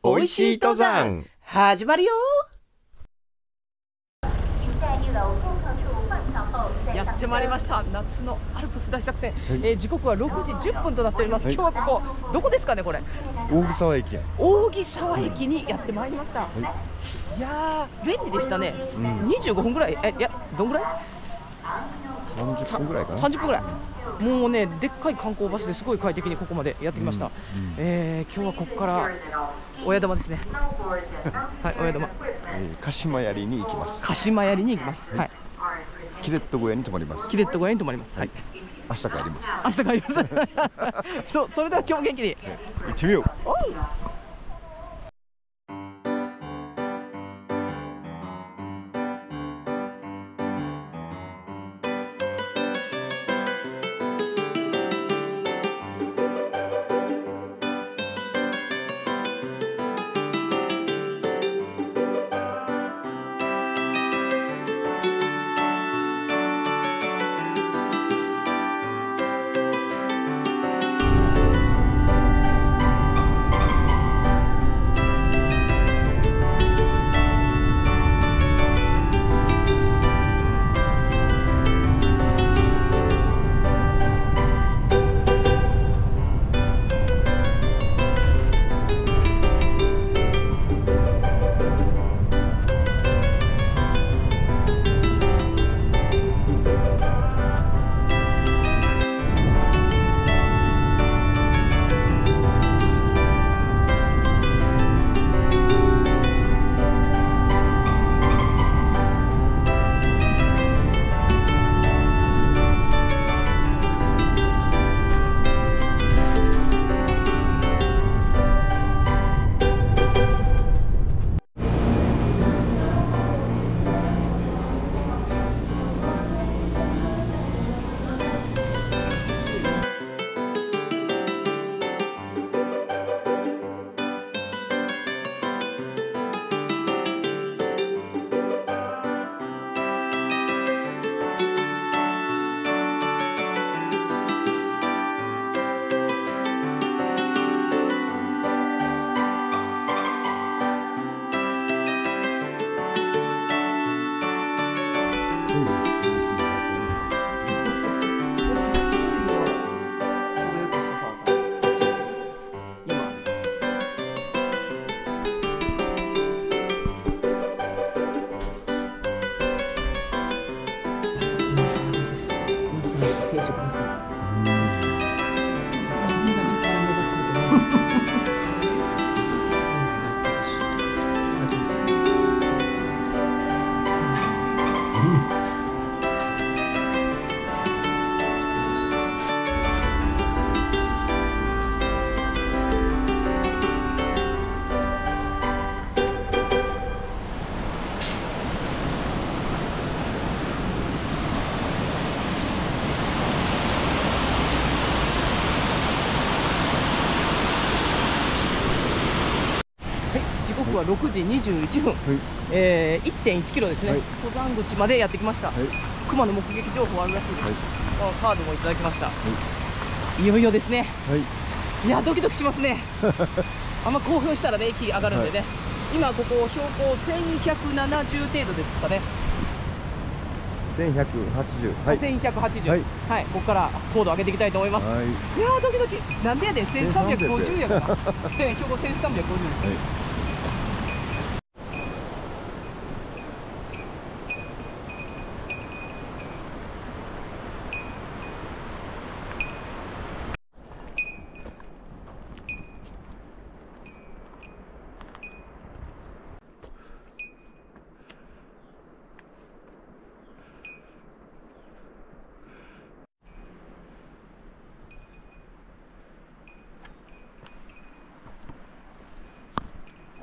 おいしい登山始まるよ。やってまいりました夏のアルプス大作戦、時刻は6時10分となっております。今日はここどこですかね。これ扇沢駅にやってまいりました。いやー便利でしたね、25分ぐらい、いやどんぐらい30分ぐらいかな、30分ぐらい、もうね、でっかい観光バスですごい快適にここまでやってきました。今日はここから親玉ですね。はい、親玉。鹿島槍に行きます。鹿島槍に行きます。はい。キレット小屋に泊まります。キレット小屋に泊まります。はい。明日帰ります。明日帰ります。それでは今日も元気に。行ってみよう。は6時21分、1.1キロですね、はい、登山口までやってきました。熊の目撃情報あるらしいです、カードもいただきました。いよいよですね、いやドキドキしますねあんま興奮したらね息上がるんでね、今ここ標高1170程度ですかね、1180、はい、1180、はい、ここから高度上げていきたいと思います。いやードキドキ、なんでやねん、1350やから標高1350です、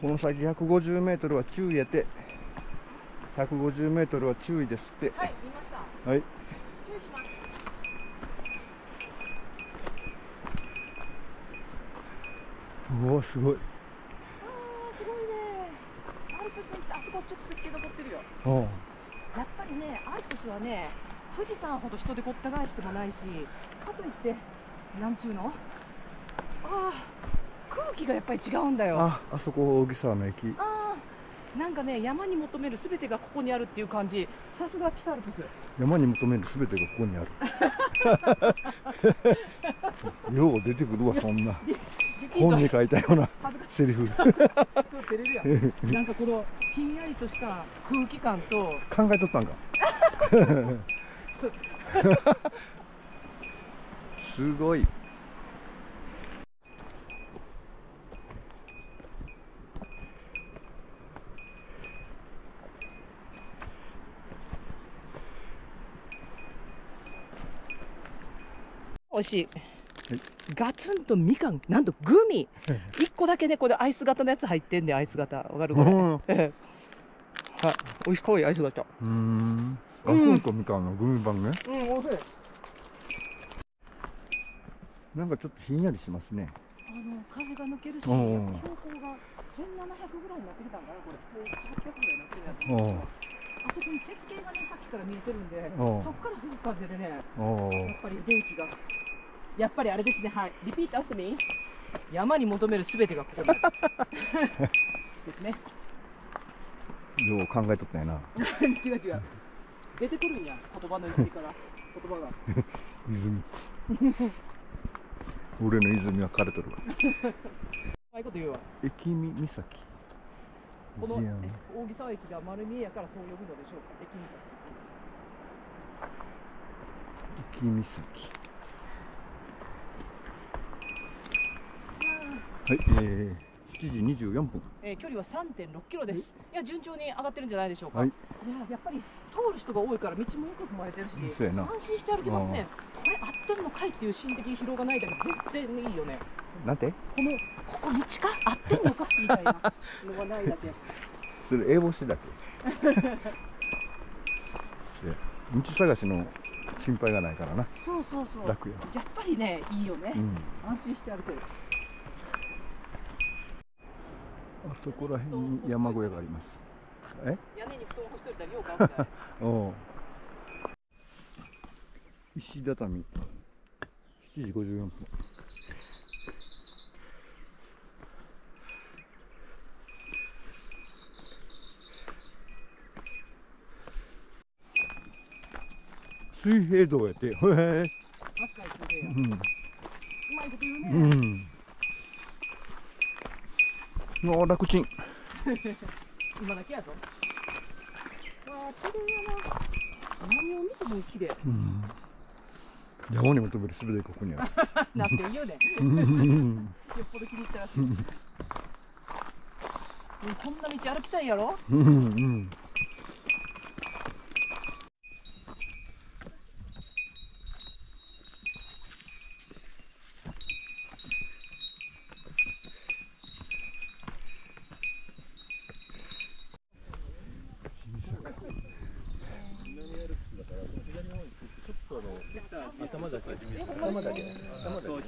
この先150メートルは注意やて、150メートルは注意ですって。はい、見ました。はい。注意します。うわすごい。ああすごいね。アルプスってあそこちょっと雪残ってるよ。やっぱりねアルプスはね富士山ほど人でごった返してもないし、かといってなんちゅうの。ああ。空気がやっぱり違うんだよ。あそこ大木沢の駅。なんかね、山に求めるすべてがここにあるっていう感じ。さすが北アルプス。山に求めるすべてがここにある。よう出てくるわ、そんな。本に書いたようなセリフ。なんかこのひんやりとした空気感と。考えとったんか。すごい。美味しい。ガツンとみかん、なんとグミ1個だけね、これアイス型のやつ入ってんで、アイス型わかるこれ。はい、美味しい、かわいいアイス型。ガツンとみかんのグミパンね。美味しい。なんかちょっとひんやりしますね。風が抜けるし、標高が1700ぐらいになってきたんだな、これ。1800ぐらいになってきたんだな。あそこに設計がね、さっきから見えてるんで、そっから吹く風でね、やっぱり電気が。やっぱりあれですね、はい、リピートアフターミー。山に求めるすべてがここにある。ですね。よう考えとったよな。違う違う。出てくるんや、言葉の泉から。言葉が。泉。俺の泉は枯れとるわ。ああいうこと言うわ。駅見岬。この大木沢駅が丸見えやから、そう呼ぶのでしょうか。駅岬。駅岬。はい、7時24分。距離は 3.6キロです。いや、順調に上がってるんじゃないでしょうか。はい、いや、やっぱり通る人が多いから、道もよく踏まれてるし、安心して歩けますね。これ合ってるのかいっていう心的疲労がないだけ、全然いいよね。なんて、ここ道か、合ってんのかみたいなのがないだけ。それ、英語詞だけ。道探しの心配がないからな。そうそうそう。楽や。やっぱりね、いいよね。安心して歩ける。あそこら辺に山小屋があります。屋根に布団を干しといたらようかん。石畳。7時54分。水平道やって。確かに水平や。うまいこと言うね。楽ちん。今だけやぞ。わあ、綺麗やな。何を見ても綺麗。山に求めるすべてここにある。なって言うね。よっぽど気に入ったらしい。こんな道歩きたいやろ。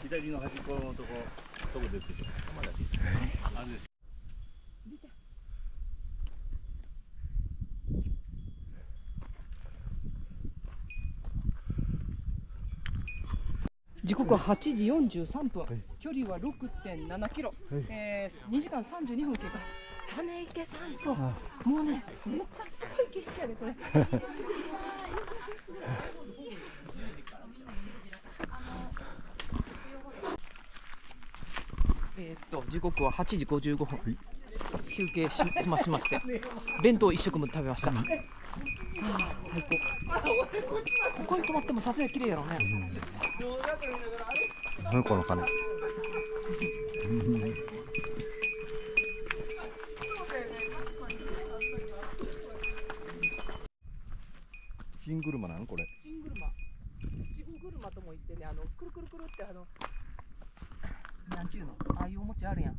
左の端っこのとこ、どこ出てる？まだあれです。時刻は8時43分、距離は 6.7キロ、2時間32分経過。種池山荘、もうね、めっちゃすごい景色やねこれ。時刻は8時55分、休憩し済ましまして弁当一食も食べました。最高。ここに泊まってもさすがに綺麗やろうね。何この金。チングルマなんこれ。チングルマ。チゴグルマとも言ってね、くるくるくるってなんちゅうの、ああいうおもちゃあるやん。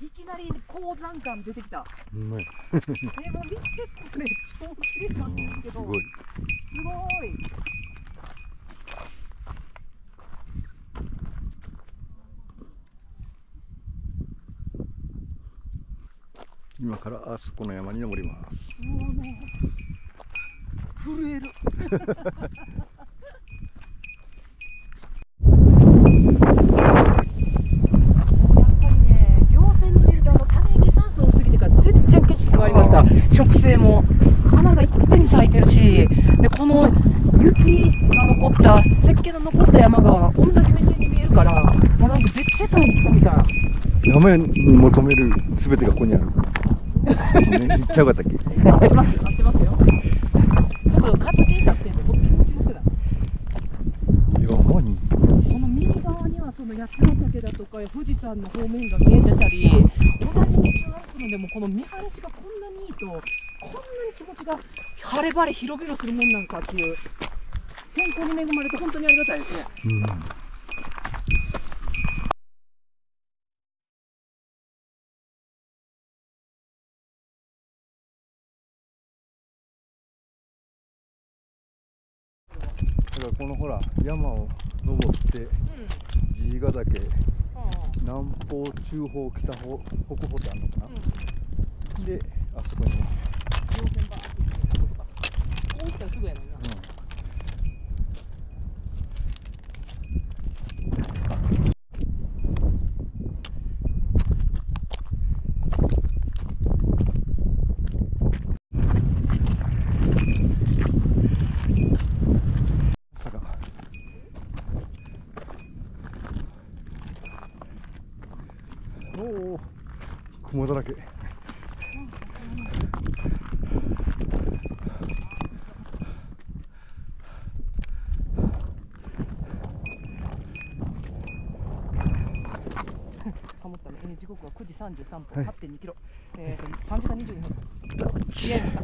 いきなり鉱山感出てきた。うまい。でも見てこれ超綺麗なんですけど。すごい。すごい。今からあそこの山に登ります。もうね、震える。なんか別世界に来たみたいな。山に求めるすべてがここにある。ね、行っちゃうかったっけ。合ってますよ、合ってますよ。ちょっと活字になってんで、こっちのせいだ。山に。この右側にはその八ヶ岳だとか富士山の方面が見えてたり、同じ道を歩くのでもこの見晴らしがこんなにいいと、こんなに気持ちが晴れ晴れ広々するもんなんかっていう。天候に恵まれて本当にありがたいですね。うん。このほら山を登って、爺ヶ岳、南方、中方、北方、北方ってあるのかな、で、あそこにこう行ったらすぐやのにな、雲だらけ。ハモったね。時刻は9時33分、8.2キロ、3時間22分。いやいました。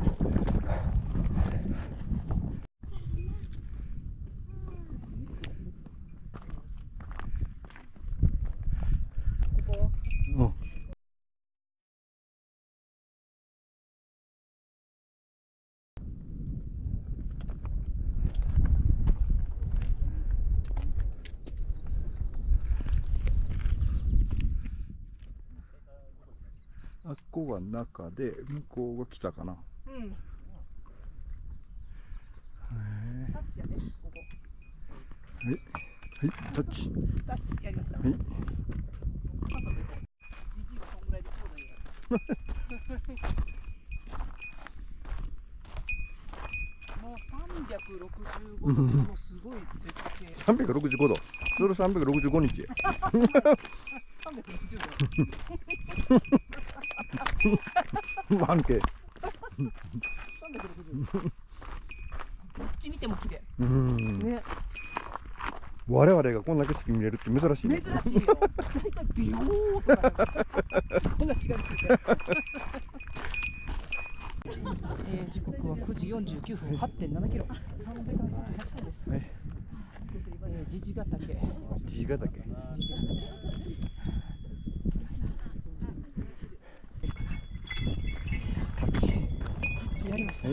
あっこが中で向こうが北かな。うん。タッチやね、ここ。はい、タッチ。タッチやりました。はい。もう365度のすごい絶景。365度。それ365日。365度。半径。どっち見ても綺麗。ね。我々がこんな景色見れるって珍しいね。珍しいよ。大体ビヨーとか。こんな違いですよね。時刻は9時49分、8.7キロ、3時間38分です。はい。爺ヶ岳。爺ヶ岳。やりました。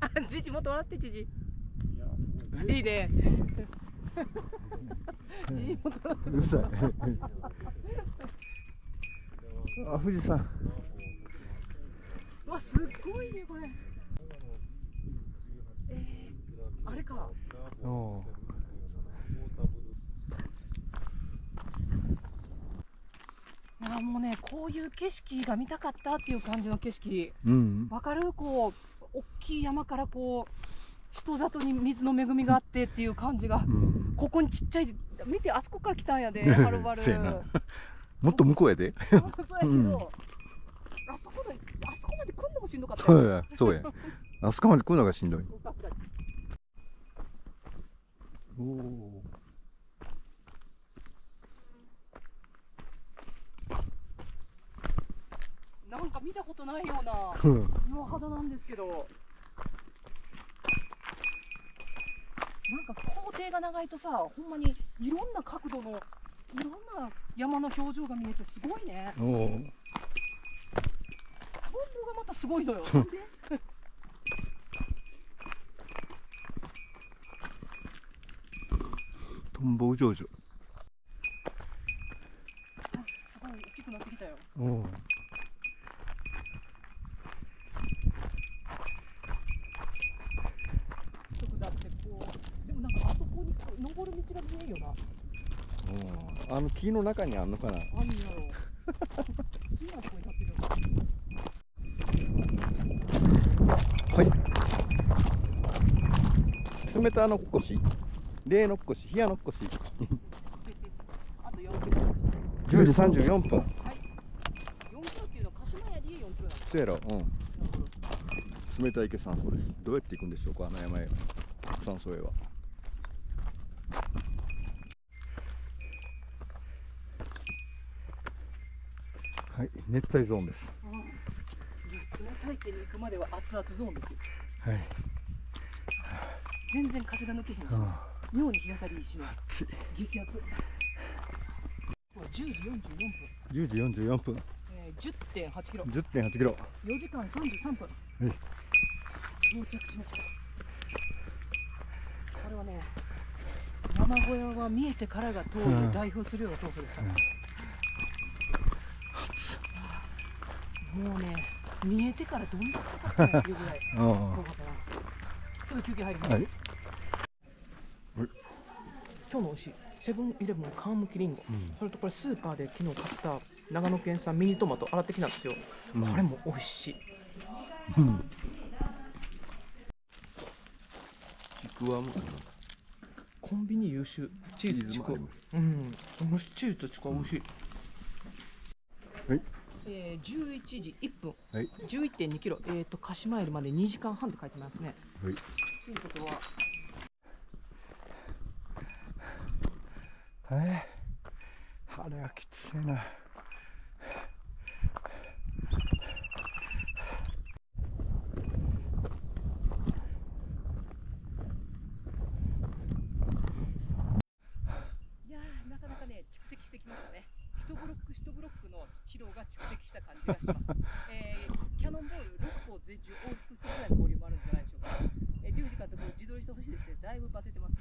あ、じじもっと笑って、じじ。いいね。じじもっと笑って。うるさい。あ、富士山。わ、すごいね、これ。あれか。ああ、もうね、こういう景色が見たかったっていう感じの景色、わかる？こう大きい山からこう人里に水の恵みがあってっていう感じが、ここにちっちゃい、見てあそこから来たんやで、はるばる。もっと向こうやで。そうやけど、あそこまで来るのもしんどかった。そうや。あそこまで来るのがしんどい。おお。なんか見たことないような岩肌なんですけど、なんか工程が長いとさ、ほんまにいろんな角度のいろんな山の表情が見えてすごいね。おお。田んぼがまたすごいのよ。トンボ上々。すごい大きくなってきたよ。おお。登る道が見えるよな。あの木の中にあんのかな。あんのよ。木のとこに立ってる。はい。冷たのっこし、冷のっこし、冷やのっこし。あと4分。10時34分。はい。4キロっていうのは鹿島槍で4キロなんです。そうやろ。うん。冷たい池山荘です。どうやって行くんでしょうか、あの山へ。山荘へは。はい、熱帯ゾーンです。冷たい池に行くまでは熱々ゾーンですよ。はい。全然風が抜けへんし、妙に日当たりいいしね。激熱。10時44分。10.8キロ。10.8キロ。4時間33分。はい。到着しました。これはね、山小屋は見えてからが峠を代表するようなコースでした。もうね、見えてからどんな高かっていうぐらい高かったな。ちょっと休憩入ります。はい、今日の推し、セブンイレブンの皮むきりんご、それとこれスーパーで昨日買った長野県産ミニトマト洗ってきたんですよ。これも美味しい。ちくわもコンビニ優秀。チーズちくわ、チーズとちくわ美味しい。はい、11時1分、11.2キロ、鹿島駅まで2時間半で書いてますね。はい。ということは、あれはきついな。いやー、なかなかね、蓄積してきましたね。一ブロック一ブロックの疲労が蓄積した感じがします。キャノンボール6個を全中往復するぐらいのボリュームあるんじゃないでしょうか。リュウジ監督自撮りしてほしいですね。だいぶバテてますね。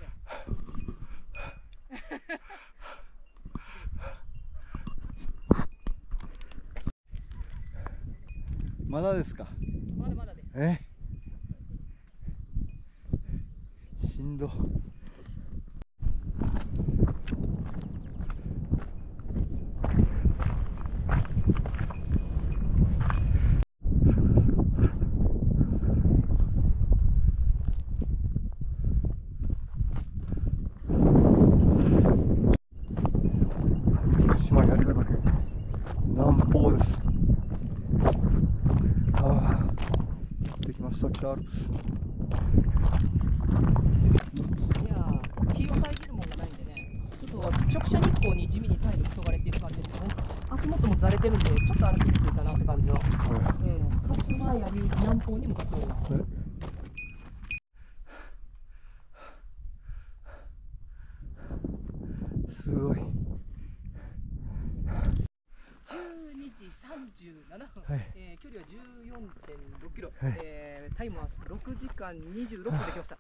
まだですか。まだまだです。しんど。いやー、日を遮るものがないんでね、ちょっと直射日光に地味に体力そがれている感じですね。足元もざれてるんで、ちょっと歩きにくいかなって感じの、鹿島槍南方に向かっております。すごい。12時37分、距離は14.6キロ、タイムは6時間26分できました。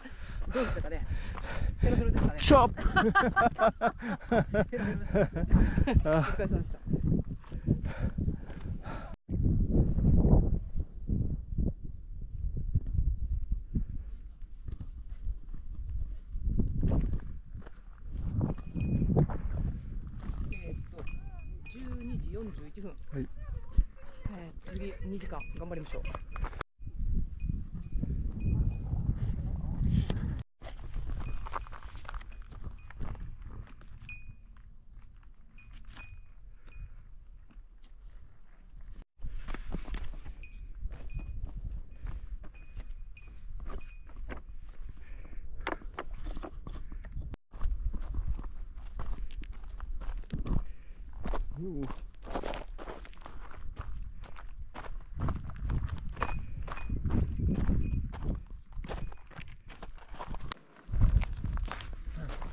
どうでしたかね。ヘロヘロですかね。ショップ。ヘロヘロです。お疲れ様でした。12時41分。はい。次2時間頑張りましょう。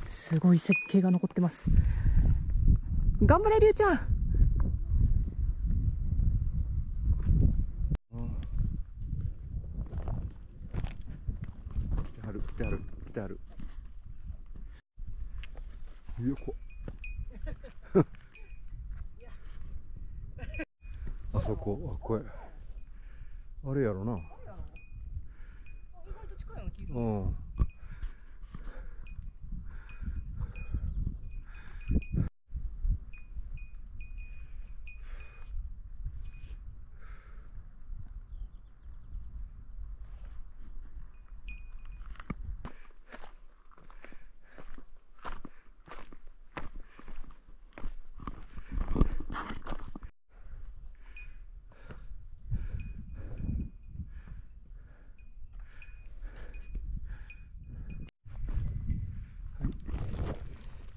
すごい設計が残ってます。頑張れりゅうちゃん。来てはる来てはる来てはる。よこあそこ、あ、これあれやろな。意外と近いような気がする。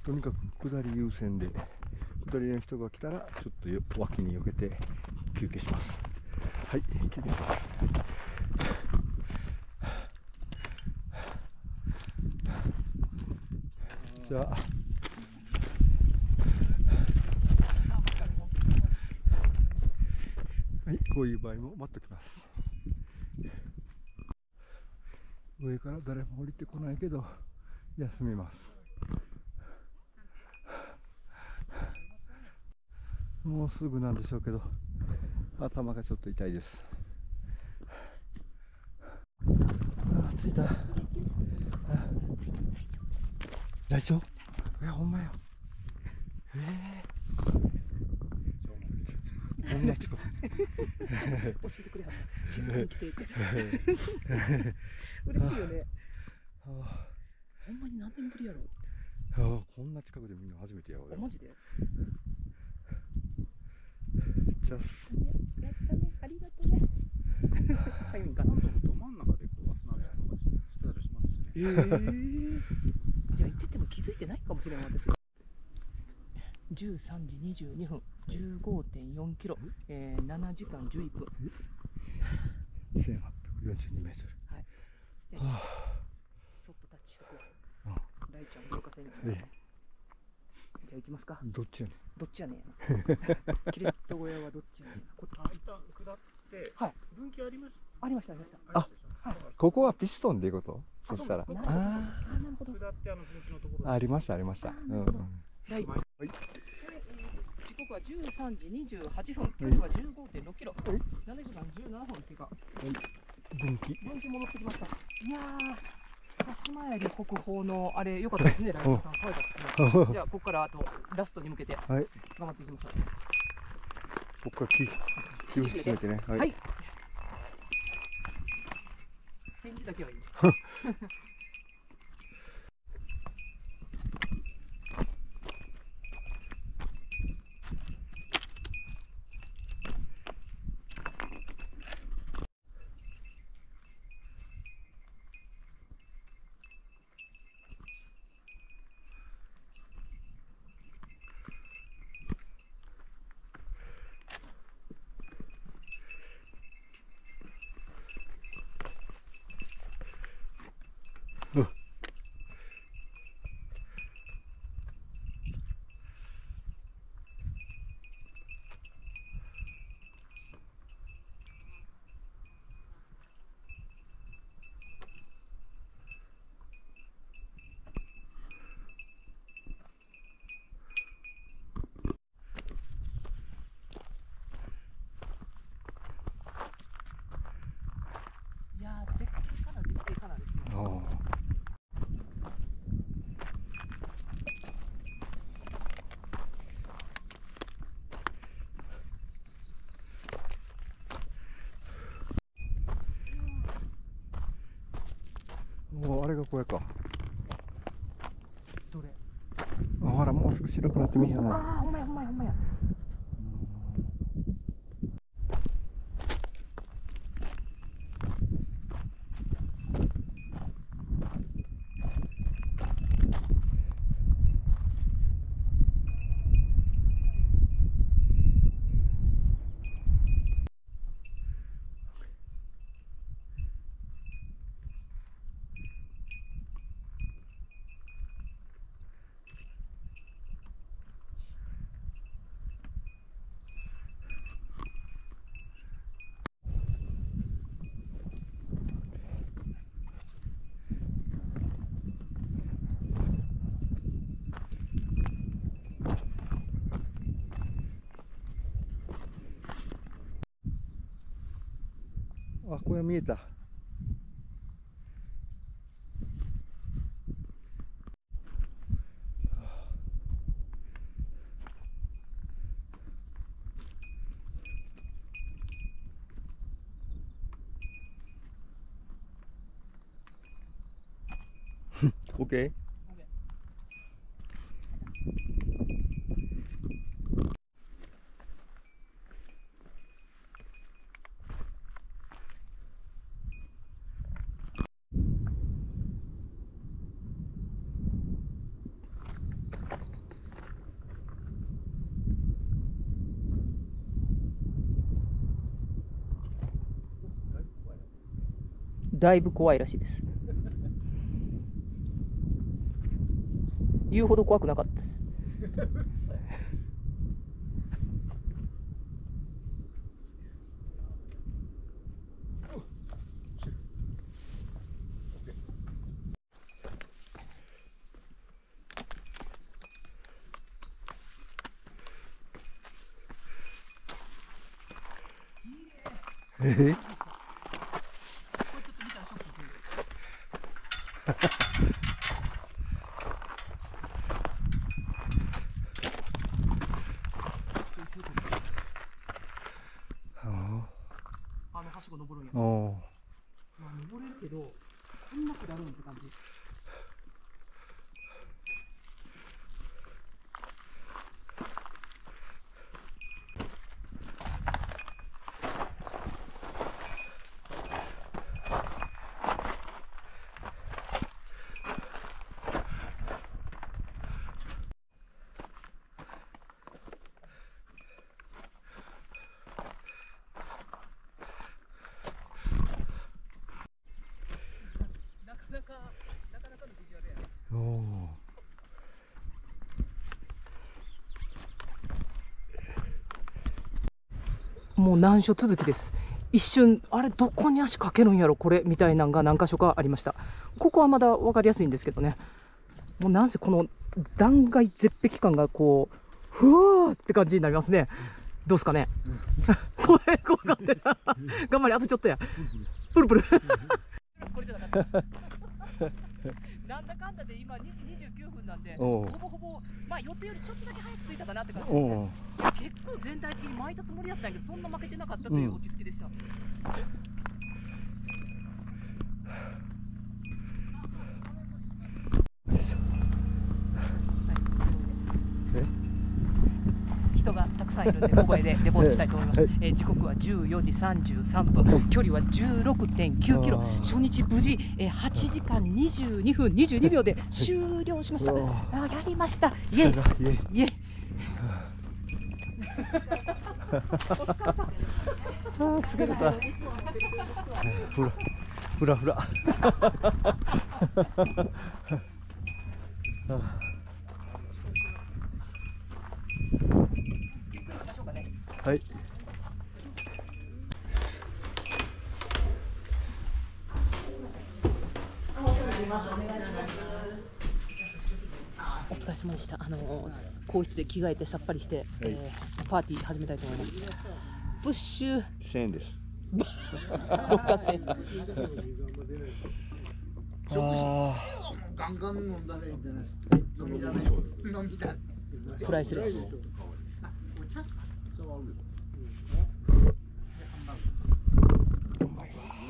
とにかく下り優先で、下りの人が来たらちょっと脇に避けて休憩します。はい、休憩します。じゃあこういう場合も待っておきます。上から誰も降りてこないけど休みます。もうすぐなんでしょうけど頭がちょっと痛いです。あ、着いた。大丈夫？いや、ほんまや。こんな近く。教えてくれはった。近くに来ていて。嬉しいよね。ほんまに何年ぶりやろ。こんな近くで見るの初めてやわ。マジで。じゃあ。やったね。ありがとね。最後にガランとど真ん中でこう足並みとかしてたりしますしね。いや言ってても気づいてないかもしれない私。13時22分。15.4キロ、7時間11分、1842メートル。はい。そっとタッチしとこう。ライちゃん動かせる。じゃあ行きますか。どっちやね。どっちやね。キレット小屋はどっちやね。ここ一旦下って。はい。分岐ありました。ありましたありました。あ、ここはピストンでいうこと。そしたら。なるほど。下って分岐のところ。ありましたありました。はい。時刻は13時28分、距離は15.6キロ、7時間17分経過。分岐戻ってきました。いやー、鹿島槍国宝のあれ良かったですね、ライトさん可愛かったですね。じゃあここからあとラストに向けて頑張っていきましょう。ここから気を引き締めてね。はい。天気だけはいい。あれが小屋か。どれ？あ、ほらもうすぐ白くなって見えない。ああ、ほんまやほんまやほんまや。あ、これは見えた。オッケー。だいぶ怖いらしいです。言うほど怖くなかったです。えはしご登るんや。まあ登れるけど、こんな下るんって感じ。なかなかのビジュアルやね。もう難所続きです。一瞬あれどこに足かけるんやろこれみたいなのが何か所かありました。ここはまだ分かりやすいんですけどね。もうなんせこの断崖絶壁感がこうふわーって感じになりますね。どうですかね。声怖かったな。頑張れあとちょっとや。プルプル。これじゃなかった。なんだかんだで今2時29分なんで、ほぼほぼ、まあ、予定よりちょっとだけ早く着いたかなって感じですね。結構全体的に巻いたつもりだったんやけど、そんな負けてなかったという落ち着きでした。人がたくさんいるんで、小声でレポートしたいと思います。時刻は14時33分、距離は 16.9キロ、初日無事、8時間22分22秒で終了しました。あ、やりました。イエイイエイ。ああ、疲れた。ふらふら。はい。お疲れ様でした。皇室で着替えてさっぱりして、はい、パーティー始めたいと思います。プッシュ。1000円です。6000円。ガンガン飲んだらいいんじゃないですか。プライスレス。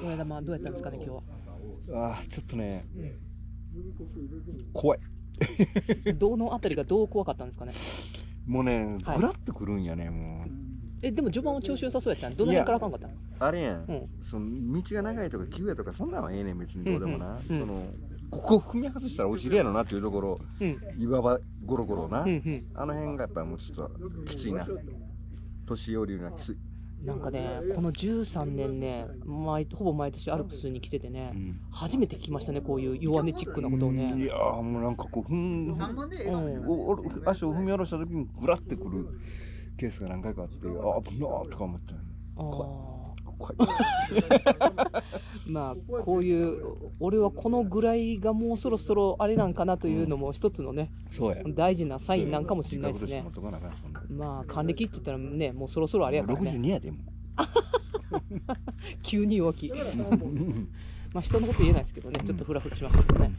親玉どうやったんですかね今日は。ああちょっとね、怖い。どのあたりがどう怖かったんですかね。もうねぐらっとくるんやねもう。でも序盤は調子良さそうやったん。どの辺からあかんかったん。あれやん。その道が長いとか急やとかそんなんはええねん別にどうでもな。そのここ踏み外したらお尻やのなっていうところ、岩場ゴロゴロな。あの辺がやっぱもうちょっときついな。年寄りがきつい。なんかね、この13年ね、ほぼ毎年アルプスに来ててね、初めて聞きましたね、こういう弱音チックなことをね。いやー、もうなんかこう、足を踏み下ろしたときに、ぐらってくるケースが何回かあって、あぶなーとか思って、怖い。まあ、こういう、俺はこのぐらいがもうそろそろあれなんかなというのも、一つのね、大事なサインなんかもしれないですね。まあ還暦って言ったらねもうそろそろあれやからね。62やでも。急に弱気。まあ人のこと言えないですけどね、ちょっとフラフラしましたけどね。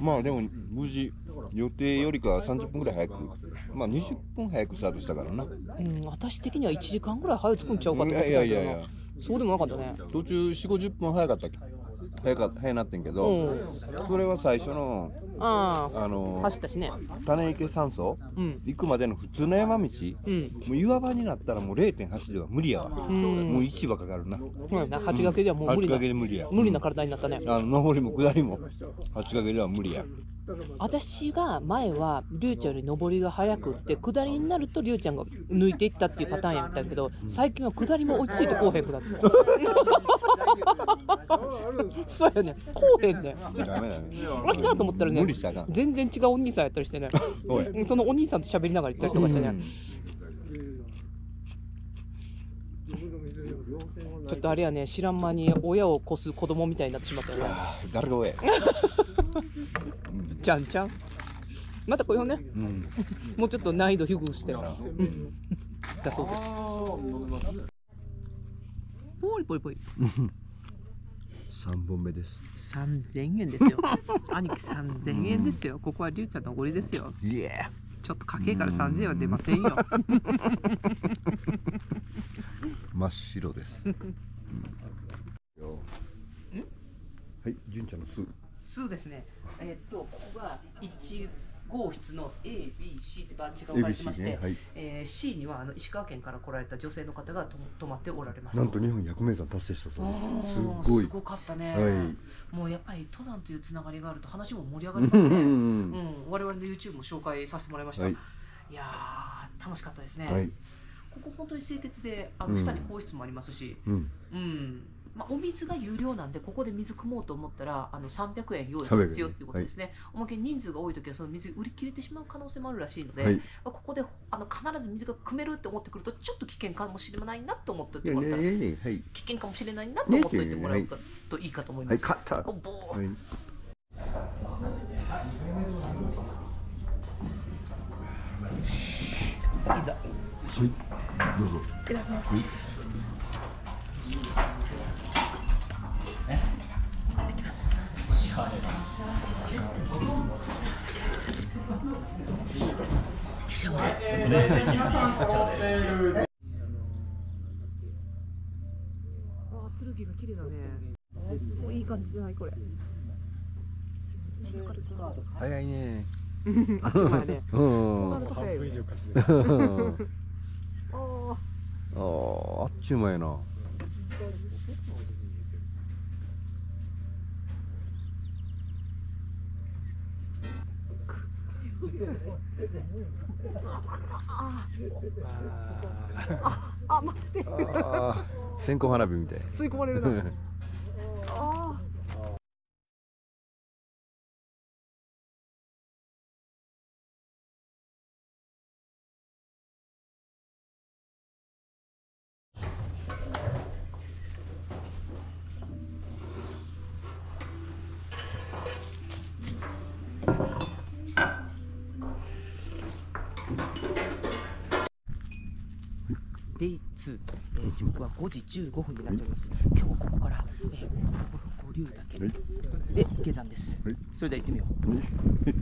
まあでも無事予定よりか30分ぐらい早く、まあ20分早くスタートしたからな。私的には1時間ぐらい早く着くんちゃうかと思ったけど。いや。そうでもなかったね。途中4、50分早かったっけ。早なってんけど、それは最初の走ったしね。種池山荘行くまでの普通の山道、もう岩場になったらもう 0.8 では無理やわ。もう市場かかるな。8掛けじゃもう無理だ。無理な体になったね。上りも下りも8掛けでは無理や。私が前はリュウちゃんより上りが速くって下りになるとリュウちゃんが抜いていったっていうパターンやったけど、最近は下りも落ち着いてこうへんくなってそうやね、こうへんねん。あれかと思ったらね、全然違うお兄さんやったりしてねそのお兄さんと喋りながら行ったりとかしてね、ちょっとあれやね、知らん間に親を越す子供みたいになってしまったよね。誰が親ちゃんちゃん。またこれをね、もうちょっと難易度低くしてだそうです。ポリポリポリ。3本目です。3000円ですよ。兄貴3000円ですよ。ここはりゅうちゃんのおごりですよ。いや。ちょっと家計から3000円は出ませんよ。真っ白です。はい、純ちゃんの数。数ですね。ここが1号室の A、B、C ってバッジが置かれてまして、ね、はい、C には石川県から来られた女性の方が泊まっておられます。なんと日本100名山達成したそうです。すごい。すごかったね。はい、もうやっぱり登山というつながりがあると話も盛り上がりますね。我々の YouTube も紹介させてもらいました。はい、いやー楽しかったですね。はい、ここ本当に清潔で、下に更衣室もありますし、まあ、お水が有料なんで、ここで水汲もうと思ったら300円用意が必要ということですね。おまけに人数が多いときはその水売り切れてしまう可能性もあるらしいので、はい、ここで必ず水が汲めるって思ってくるとちょっと危険かもしれないなと思っておいてもらったら、危険かもしれないなと思っておいてもらうといいかと思います。いざ。はい、どうぞ。いただきます。剣が綺麗だね。もういい感じじゃないこれ。早いね。あっという間ね。あっちゅうまいな。あ、待って。線香花火みたい。吸い込まれるな。ああ。Day2、時刻は5時15分になっております。今日はここから、五竜岳で下山です。それでは行ってみよう。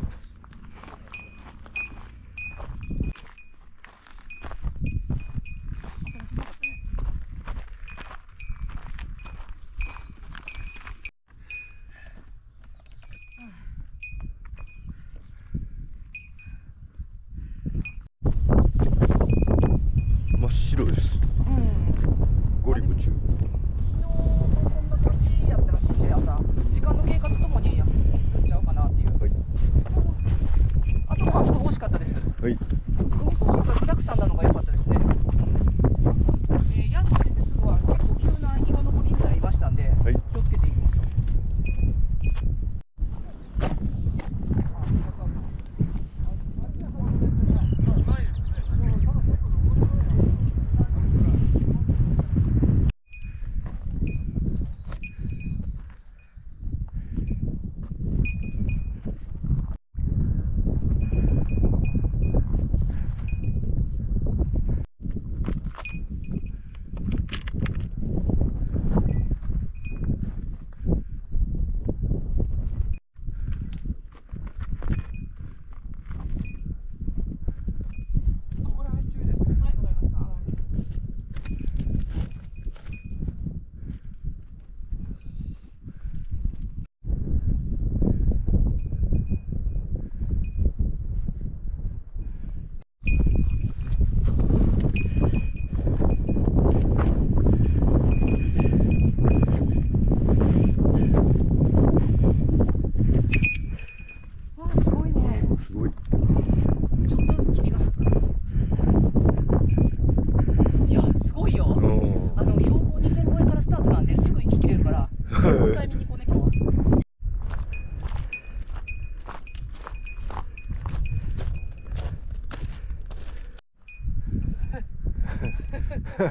見た目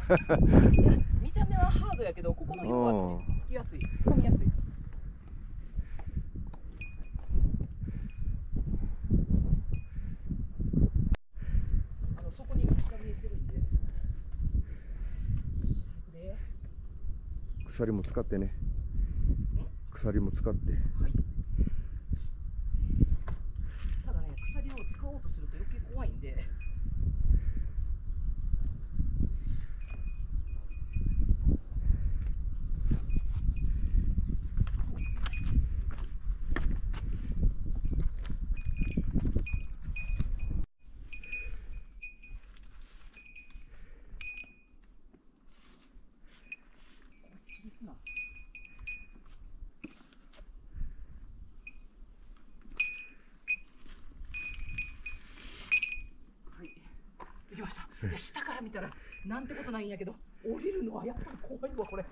はハードやけど、ここの色はつきやすい、つかみやすい。そこに道が見えてるんで。鎖も使ってね。鎖も使って。はい。ただね、鎖を使おうとすると余計怖いんで。できました。いや、下から見たらなんてことないんやけど、降りるのはやっぱり怖いわ。これっ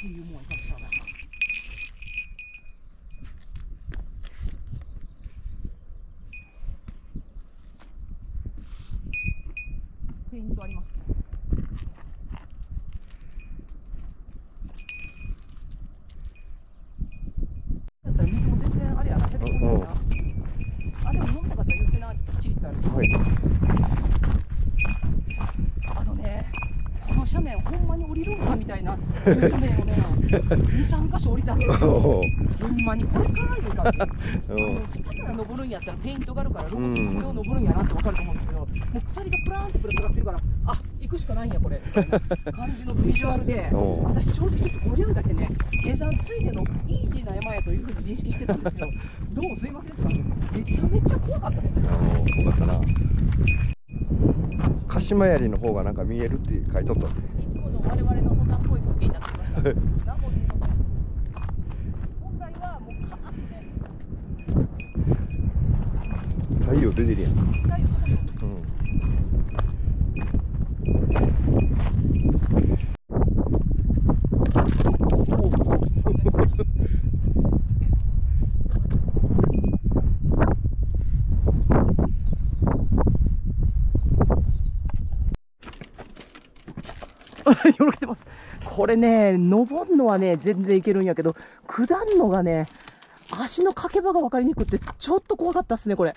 ていうもんいかんしゃあない。ペイントあります。だったら水も全然あれやな、減ってこないな。あ、でも飲んだ方言ってな、チリってあるし、はい、あのね、この斜面ほんまに降りるんかみたいな斜面をね、2、3箇所降りたんだけど、ほんまにこれからいうかって下から登るんやったらペイントがあるから6秒登るんやなって分かると思うんですけど、もう鎖がプラーンってぶら下がってるから、あ、行くしかないんやこれみたいな感じのビジュアルで、私正直ちょっと剱岳だけね、下山ついでのイージーな山やというふうに認識してたんですよ。どうもすいませんって感じ、めちゃめちゃ怖かったね。怖かったな。鹿島槍の方がなんか見えるって書いとった。いつもの我々の登山っぽい風景になってきました。何も見えません。本来はもうカーッとね。太陽出てるやん。太陽出てる。よろけてます。これね、登るのはね、全然いけるんやけど、下るのがね、足のかけ場が分かりにくくて、ちょっと怖かったっすね、これ。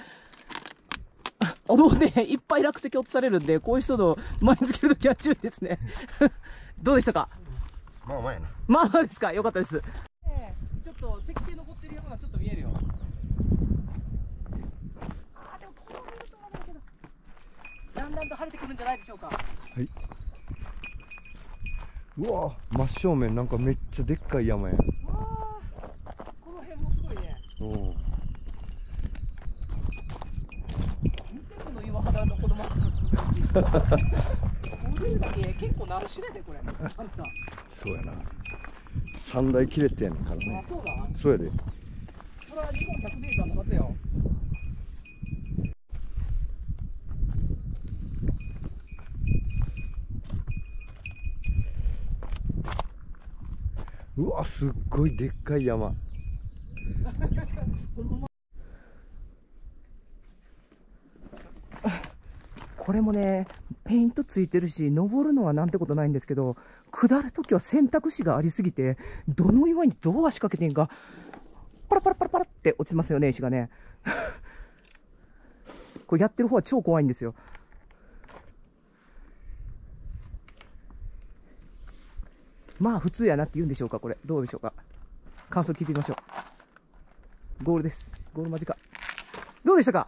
もうね、いっぱい落石落とされるんで、こういう人の前につけるときは注意ですね。どうでしたか？まあまあやな。まあまあですか、よかったです。ちょっと石庭登ってる山がちょっと見えるよ。あ、でもこの辺とまだだけど、だんだんと晴れてくるんじゃないでしょうか。はい。うわ、真正面なんかめっちゃでっかい山や。わあ、この辺もすごいね。おお。見てこの岩肌のこのまっすぐ続く感じ。降りるだけ結構なるしねでこれ。あんた。そうやな。三大切れてやねんからね。あ、そうだ。そうやで。それは日本百名山のはずよ。うわ、すっごいでっかい山。これもね、ペイントついてるし、登るのはなんてことないんですけど、下るときは選択肢がありすぎて、どの岩にどう足掛けてんか、パラパラパラパラって落ちますよね、石がね。これやってる方は超怖いんですよ。まあ普通やなって言うんでしょうか、これ。どうでしょうか。感想聞いてみましょう。ゴールです。ゴール間近。どうでしたか？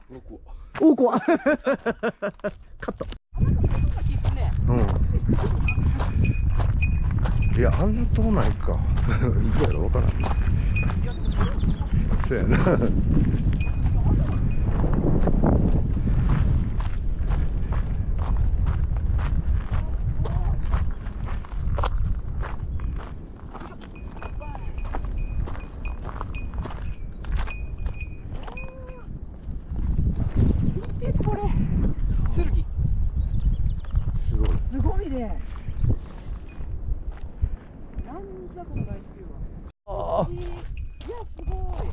おお、怖。カット。うん。いや、あんなとこないか。いくやろ、わからん。そうやな。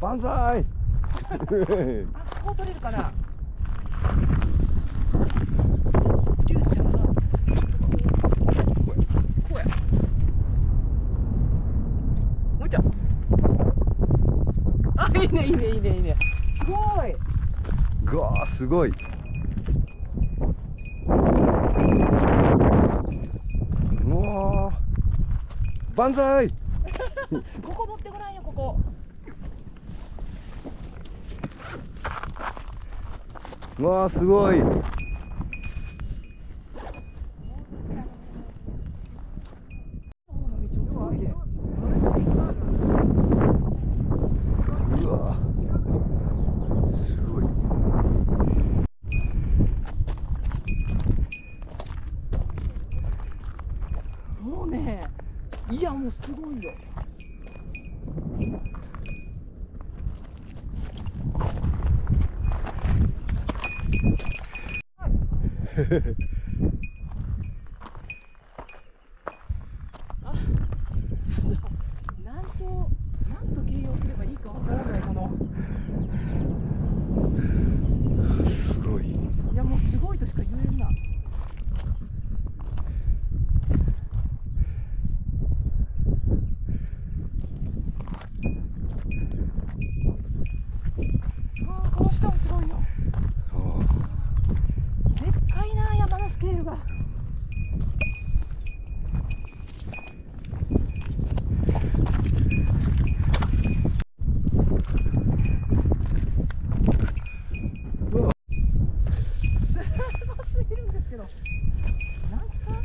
万歳。あ、ここ取れるかな。竜いいね。すごい。うわー、すごい。うわー、万歳。ここ持ってごらんよ、ここ。うわー、すごい。いや、もうすごいよ。あ、ちょっとなんと形容すればいいかわからない、このすごい。いや、もうすごいとしか言えんな。こうしたらすごいよ。でっかいな、山のスケールが。うわ、すごすぎるんですけど。なんすか？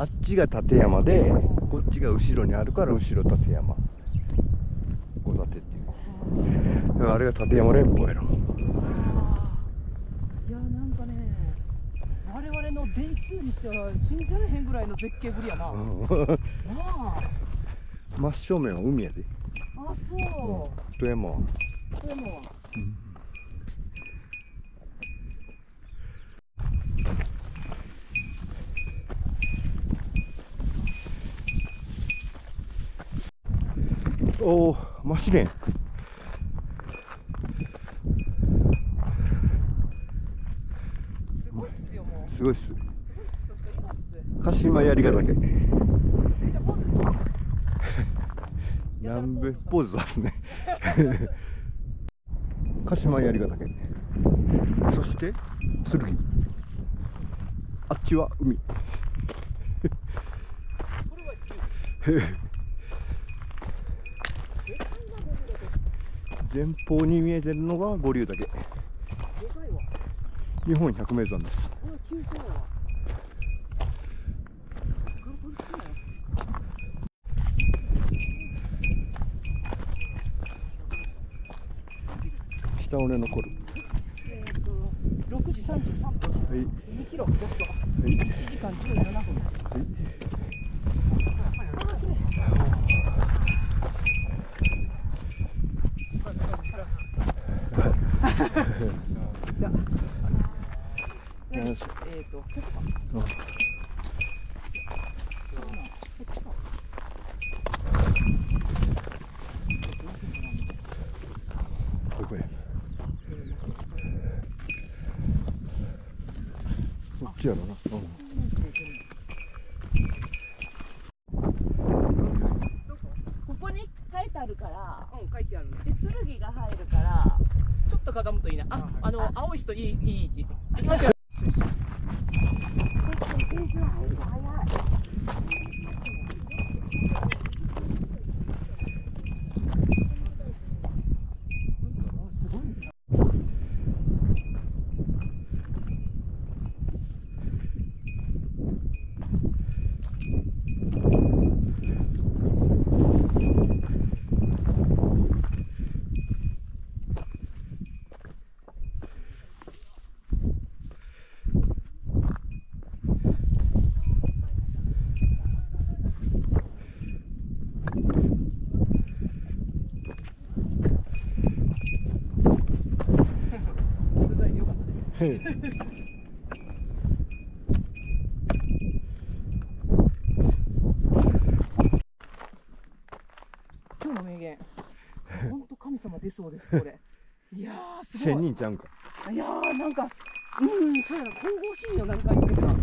あっちが立山で、こっちが後ろにあるから後ろ立山。あれが立山連峰やろ。いや、なんかね、我々のデイ2にしては信じられへんぐらいの絶景ぶりやな。真正面は海やで。あ、そう。富山はおお、真っ白やん。すごいっす。鹿島槍ヶ岳。南米ポーズ出すね。鹿島槍ヶ岳。そして剣。あっちは海。これは前方に見えてるのが五竜岳。日本百名山です。北尾根残る。6時33分。はい。2キロロスト。1時間17分です。はい。じゃあ。こっちやろな。ここに書いてあるから、剣が入るから、ちょっとかがむといいな。あ、青い人いい位置。行きますよ。今日の名言、本当神様出そうですこれ。いやー、すごい。仙人ちゃんか。いやー、なんかうん、そうやな、神々しいよ、何回つけてな。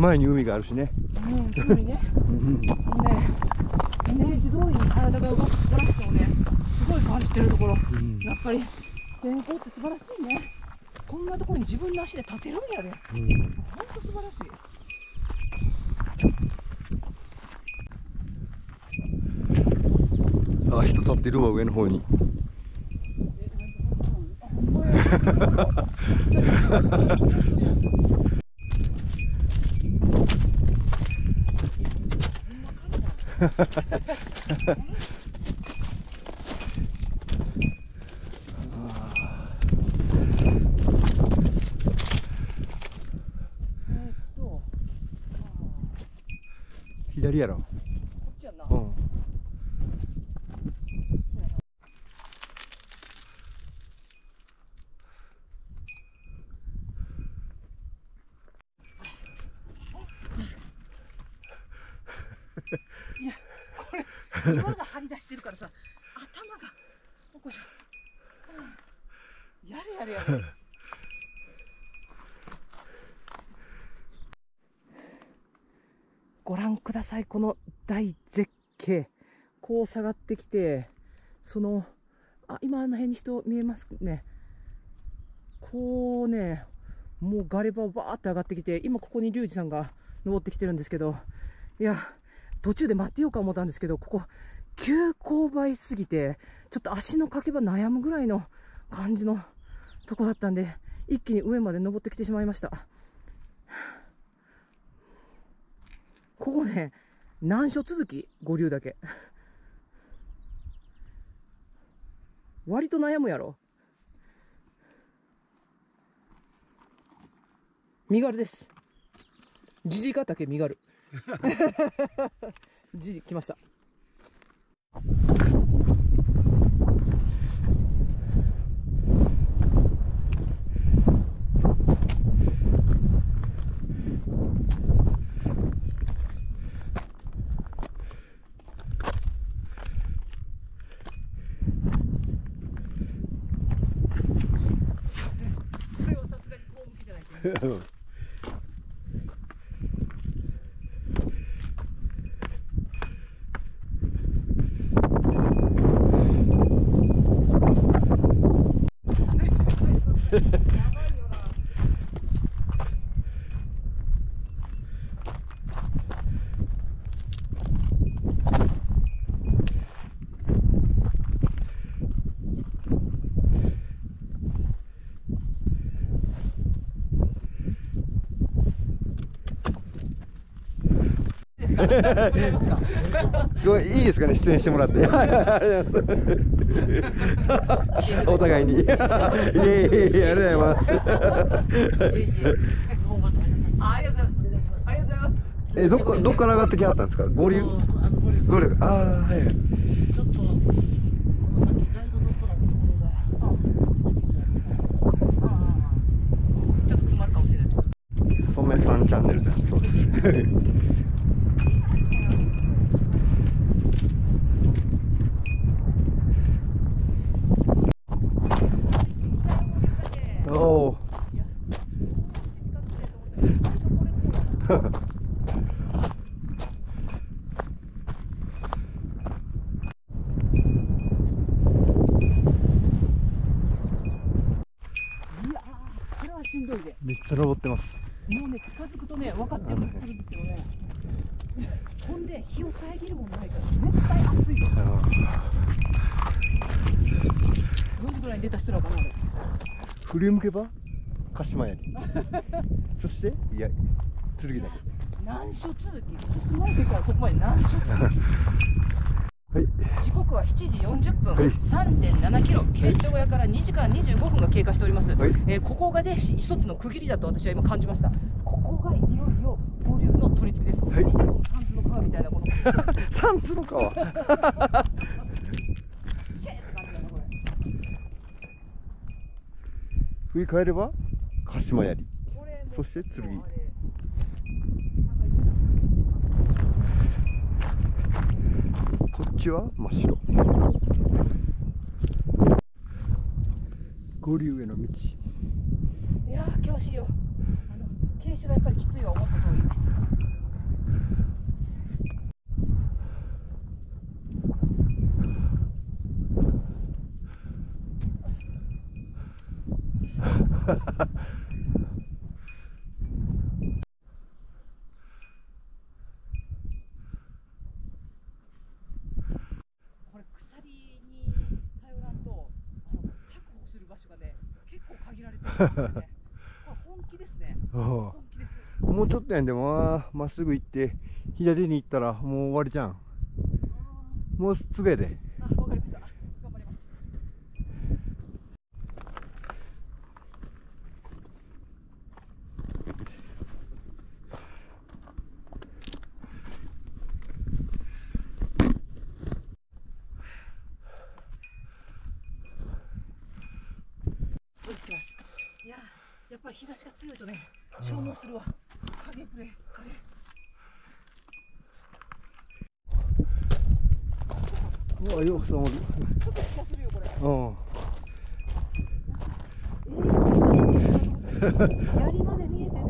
前に海があるしね。うん、すごいね。うん、ね、イメージ通りに体が動く素晴らしさをね、すごい感じてるところ。うん、やっぱり天候って素晴らしいね。こんなところに自分の足で立てるんやね。本当、うん、素晴らしい。あ、人立ってるわ、上の方に。左やろ。岩が張り出してるからさ、頭がここじゃ、うん、やれやれやれ。ご覧ください、この大絶景。こう下がってきて、その、あ、今あの辺に人見えますね。こうね、もうガレバをバーって上がってきて、今ここに龍二さんが登ってきてるんですけど、いや、途中で待ってようか思ったんですけど、ここ急勾配すぎてちょっと足のかけば悩むぐらいの感じのとこだったんで、一気に上まで登ってきてしまいました。ここね、難所続き、五竜岳割と悩むやろ。身軽です。じじかたけ身軽。じじ来ました。これはさすがにこう向きじゃないですか。いいですかね、出演してもらって。お互いに。いえいえ、ありがとうございます。ありがとうございます。ありがとうございます。え、どこから上がってきはったんですか、五竜。五竜。ああ、はい。ちょっと。この先、ガイドのトラックのところが。ちょっと詰まるかもしれないです。染さんチャンネルだ。そうです。登ってます。もうね、近づくとね分かってるんですけどね、ほんで日を遮るもんないから絶対暑いから4時ぐらいに出た人らかな。振り向けば鹿島屋にそしていや剣だけ難所続き、鹿島駅からここまで難所続きはい、時刻は7時40分、はい、3.7キロ、剱岳から2時間25分が経過しております、はい、ここがで一つの区切りだと私は今感じました。ここがいよいよ五竜の取り付けです、はい、この三途の川みたいなこの三途の川振り返れば鹿島槍、そして剣。こっちは真っ白。五竜への道。いやー、険しいよ。傾斜がやっぱりきついわ、思った通り。これ鎖に頼らんと確保する場所がね結構限られてるんですよね。これ本気ですね。本気です。もうちょっとやんでもまっすぐ行って左に行ったらもう終わりじゃん。もうすぐやで。あ、わかりました。頑張ります。いやー、やっぱり日差しが強いとね、消耗するわ。影くれ、影。うわ、よく収まる。ちょっと気がするよ、これ。うん。槍まで見えてね。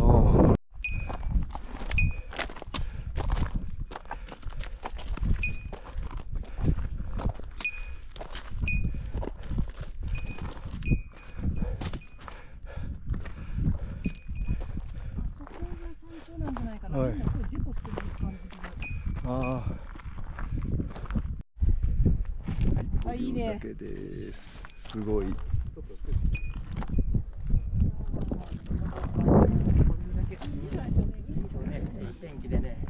うん。すごい。いい天気でね。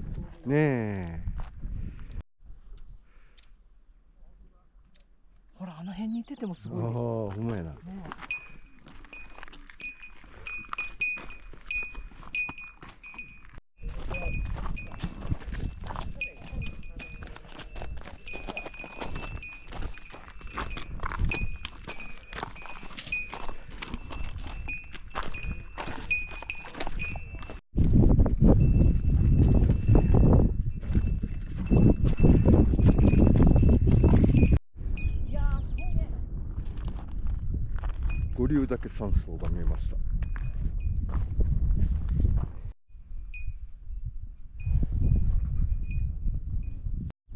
ねえ。ほら、あの辺にいててもすごい。ああ、ほんまやな。ねえ、五竜岳山荘が見えまし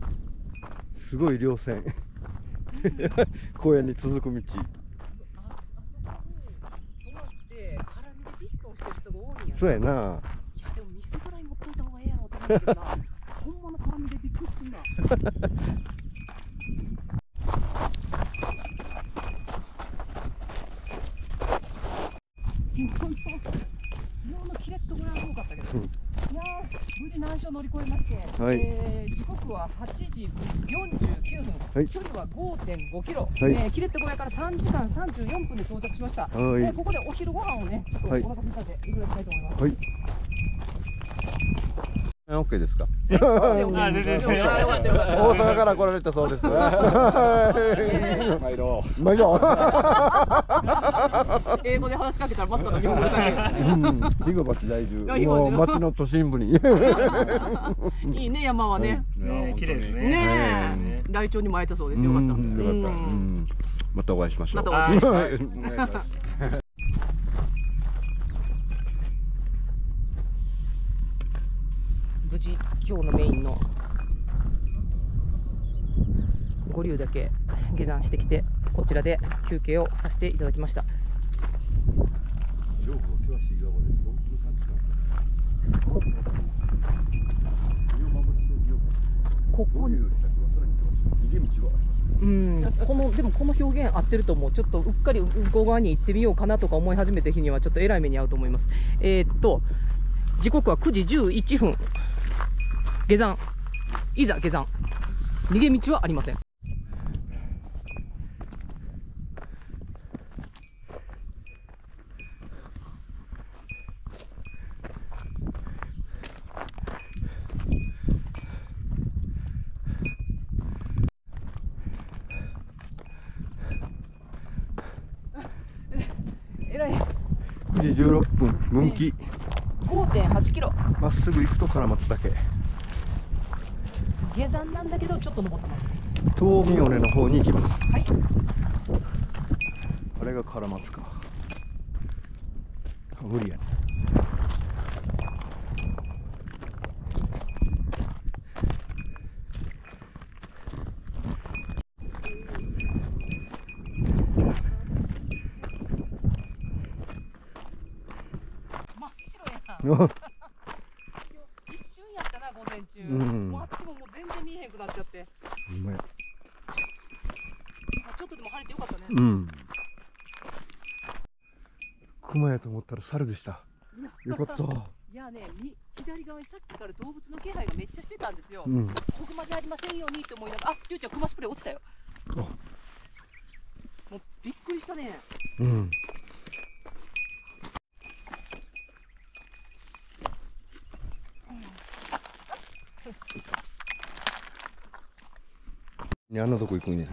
た。すごい稜線公園に続く道。そうやな。いや、でも水ぐらい持っておいた方がええやろうと思ってるな。本物絡みでびっくりすんな。昨日のキレッとぐらいは多かったけど、うん、いやー、無事難所乗り越えまして、はい、時刻は8時49分、はい、距離は 5.5 キロ、はい、キレッと小屋から3時間34分で到着しました。はい、ここでお昼ご飯をね、ちょっとお腹空いたんでいただきたいと思います。はい、オッケーですか。大阪から来られたそうです。毎度。毎度。英語で話しかけたらまさかの日本語だけ。リゴバチ大樹。もう町の都心部に。いいね、山はね。綺麗ですね。ライチョウにも会えたそうです。よかった。またお会いしましょう。またお会いしましょう。無事今日のメインの五竜岳下山してきて、こちらで休憩をさせていただきました。ここにより先はさらに逃げ道はありますね。でもこの表現合ってると思う。ちょっとうっかり向こう側に行ってみようかなとか思い始めた日にはちょっとえらい目に遭うと思います。時刻は9時11分。下山。いざ下山。逃げ道はありません。16分、分岐 5.8 キロまっすぐ行くと唐松岳、下山なんだけどちょっと登ってます。遠見尾根の方に行きます。はい、あれが唐松か。無理やね。一瞬やったな、午前中、もうあっちも全然見えへんくなっちゃって、ちょっとでも晴れてよかったね。熊やと思ったら猿でした。よかった。いやね、左側にさっきから動物の気配がめっちゃしてたんですよ。子熊じゃありませんようにと思いながら、あ、りゅうちゃん、熊スプレー落ちたよ。もうびっくりしたね。あんなとこ行くんや。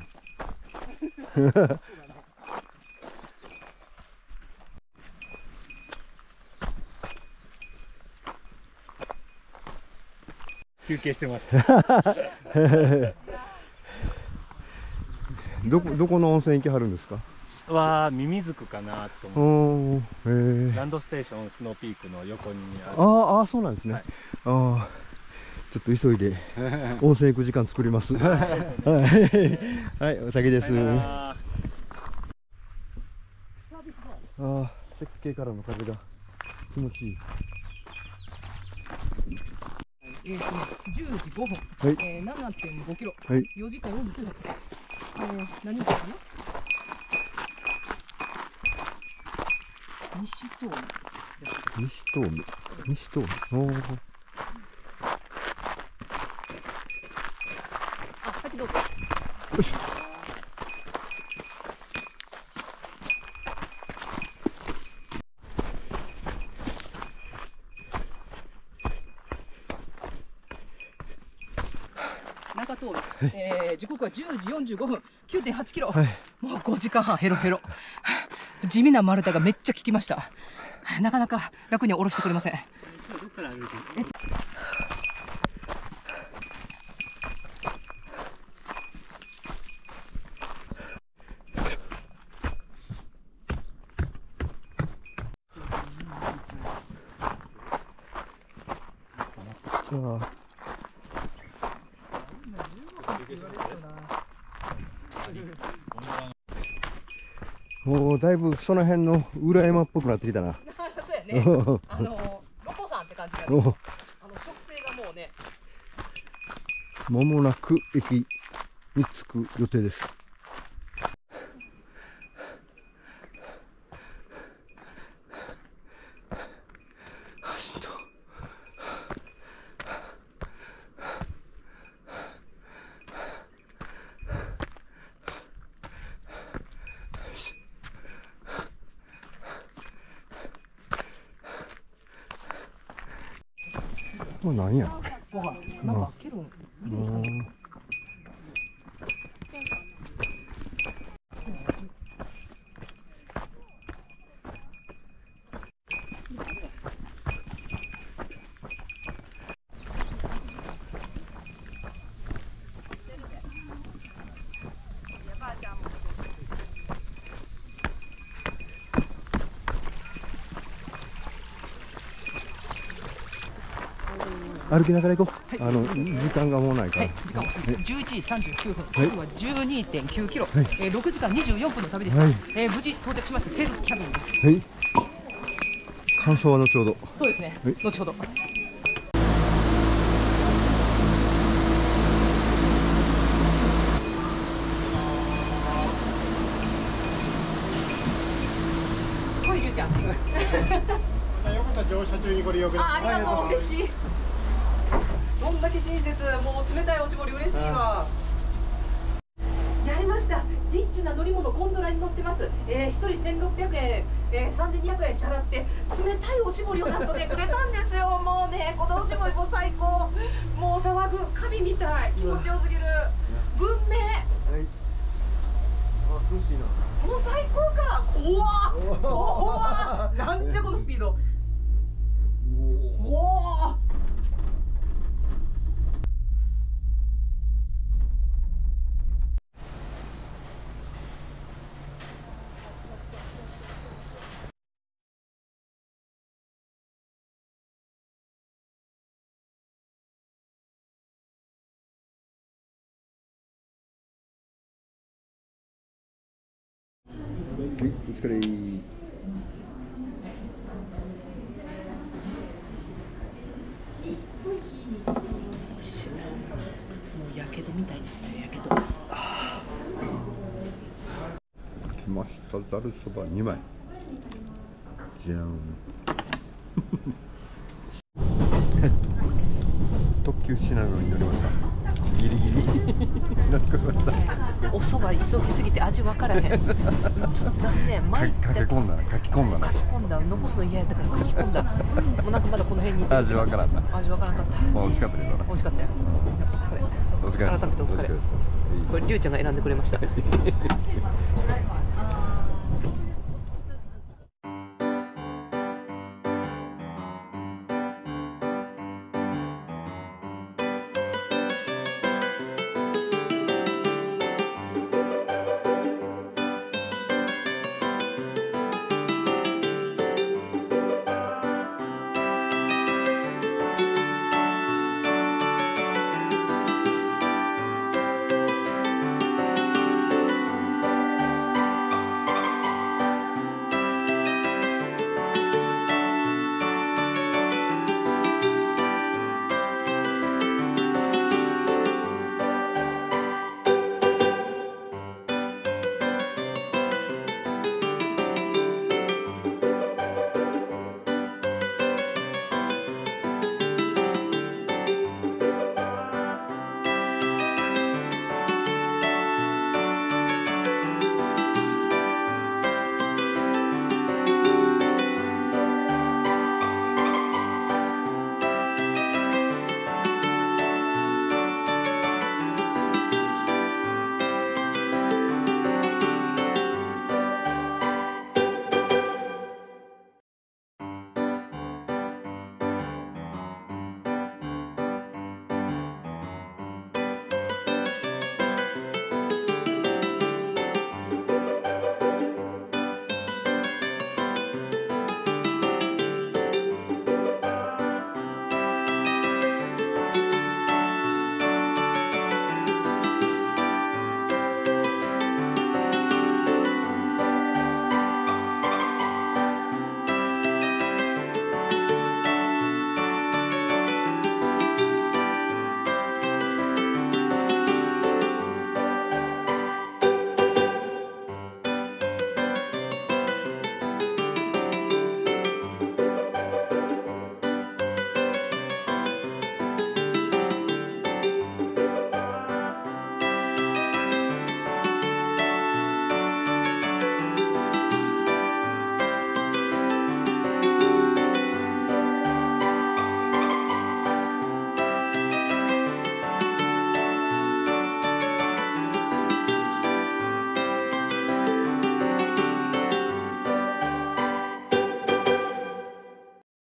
休憩してました。どこの温泉行きはるんですか。はミミズクかなと思って。ランドステーションスノーピークの横にある。ああ、そうなんですね。はい、ああ。ちょっと急いで温泉行く時間作ります。はい、お酒です。ああ、設計からの風が気持ちいい。10時5分。はい。7.5キロ。はい。4時間49分。何日かな。西東海。よし。中通り、時刻は10時45分、9.8キロ、はい、もう5時間半、ヘロヘロ。地味な丸太がめっちゃ効きました。なかなか楽には下ろしてくれません。どこから歩いてるの？もうだいぶその辺の裏山っぽくなってきたな。そうやね。ロコさんって感じだね。植生がもうね。まもなく駅に着く予定です。これ何や。歩きながら行こう。時間がもうないから。11時39分。今日は12.9キロ。6時間24分の旅でした。無事到着しました。テルキャビンです。感想は後ほど。そうですね。後ほど。通にご利用ください。あ、ありがとう、嬉しい。どんだけ親切、もう冷たいおしぼり嬉しいわ。やりました。リッチな乗り物ゴンドラに乗ってます。一人1600円、3200円支払って冷たいおしぼりをなんとねくれたんですよ。もうね、このおしぼりも最高。もう騒ぐ神みたい。気持ちよすぎる。文明。はい。あ、涼しいな。もう最高か。怖っ。なんじゃこのスピード。おお。はい、お疲れ。もうやけどみたいになったよ、やけど。来ました、ざるそば2枚。じゃん。特急シナノに乗りました。ギリギリ乗り込みました。お蕎麦急ぎすぎて味わからへん。ちょっと残念。書き込んだ。残すの嫌やったから書き込んだ。もうなんかまだこの辺にいて。味わからなかった。美味しかったけどな。美味しかったよ。お疲れ。改めてお疲れです。これリュウちゃんが選んでくれました。